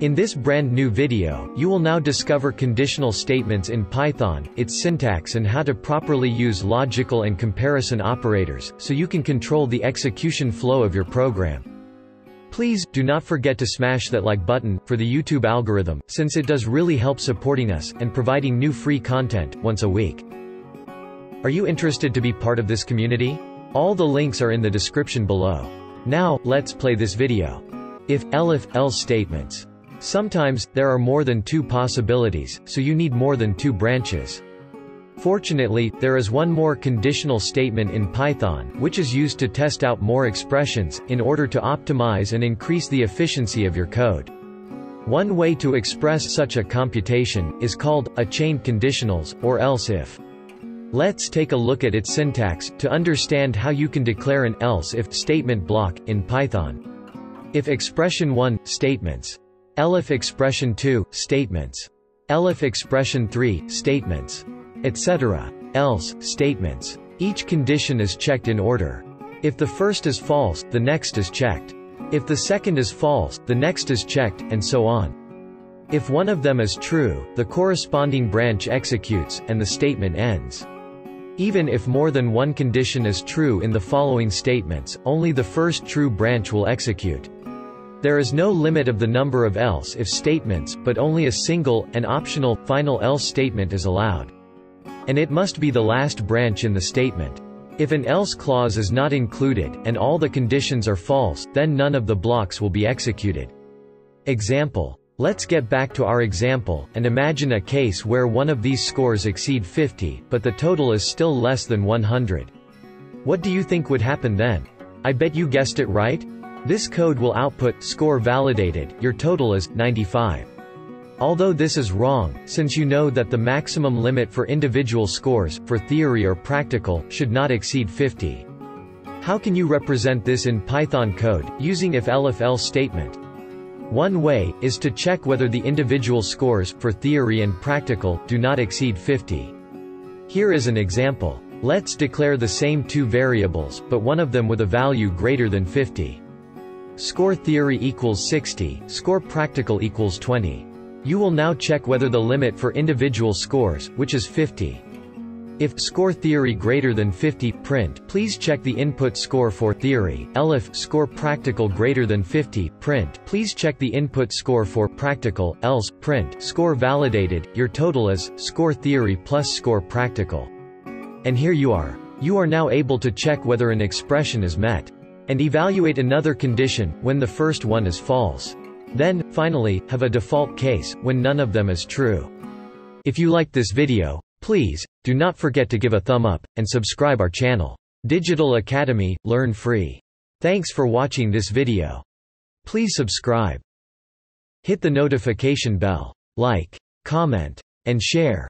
In this brand new video, you will now discover conditional statements in Python, its syntax and how to properly use logical and comparison operators, so you can control the execution flow of your program. Please, do not forget to smash that like button, for the YouTube algorithm, since it does really help supporting us, and providing new free content, once a week. Are you interested to be part of this community? All the links are in the description below. Now, let's play this video. If, ELIF, else statements. Sometimes, there are more than two possibilities, so you need more than two branches. Fortunately, there is one more conditional statement in Python, which is used to test out more expressions, in order to optimize and increase the efficiency of your code. One way to express such a computation, is called, a chain conditionals, or else if. Let's take a look at its syntax, to understand how you can declare an else if statement block, in Python. If expression 1, statements. ELIF expression 2, statements. ELIF expression 3, statements. Etc. Else, statements. Each condition is checked in order. If the first is false, the next is checked. If the second is false, the next is checked, and so on. If one of them is true, the corresponding branch executes, and the statement ends. Even if more than one condition is true in the following statements, only the first true branch will execute. There is no limit of the number of else if statements, but only a single, and optional, final else statement is allowed. And it must be the last branch in the statement. If an else clause is not included, and all the conditions are false, then none of the blocks will be executed. Example. Let's get back to our example, and imagine a case where one of these scores exceed 50, but the total is still less than 100. What do you think would happen then? I bet you guessed it right? This code will output, score validated, your total is, 95. Although this is wrong, since you know that the maximum limit for individual scores, for theory or practical, should not exceed 50. How can you represent this in Python code, using if ELIF else statement? One way, is to check whether the individual scores, for theory and practical, do not exceed 50. Here is an example. Let's declare the same two variables, but one of them with a value greater than 50. Score theory equals 60, score practical equals 20. You will now check whether the limit for individual scores, which is 50. If score theory greater than 50, print, please check the input score for theory. ELIF score practical greater than 50, print, please check the input score for practical. Else, print, score validated, your total is, score theory plus score practical. And here you are. You are now able to check whether an expression is met. And evaluate another condition, when the first one is false. Then, finally, have a default case, when none of them is true. If you liked this video, please, do not forget to give a thumb up, and subscribe our channel. Digital Academy, learn free. Thanks for watching this video. Please subscribe. Hit the notification bell. Like, comment, and share.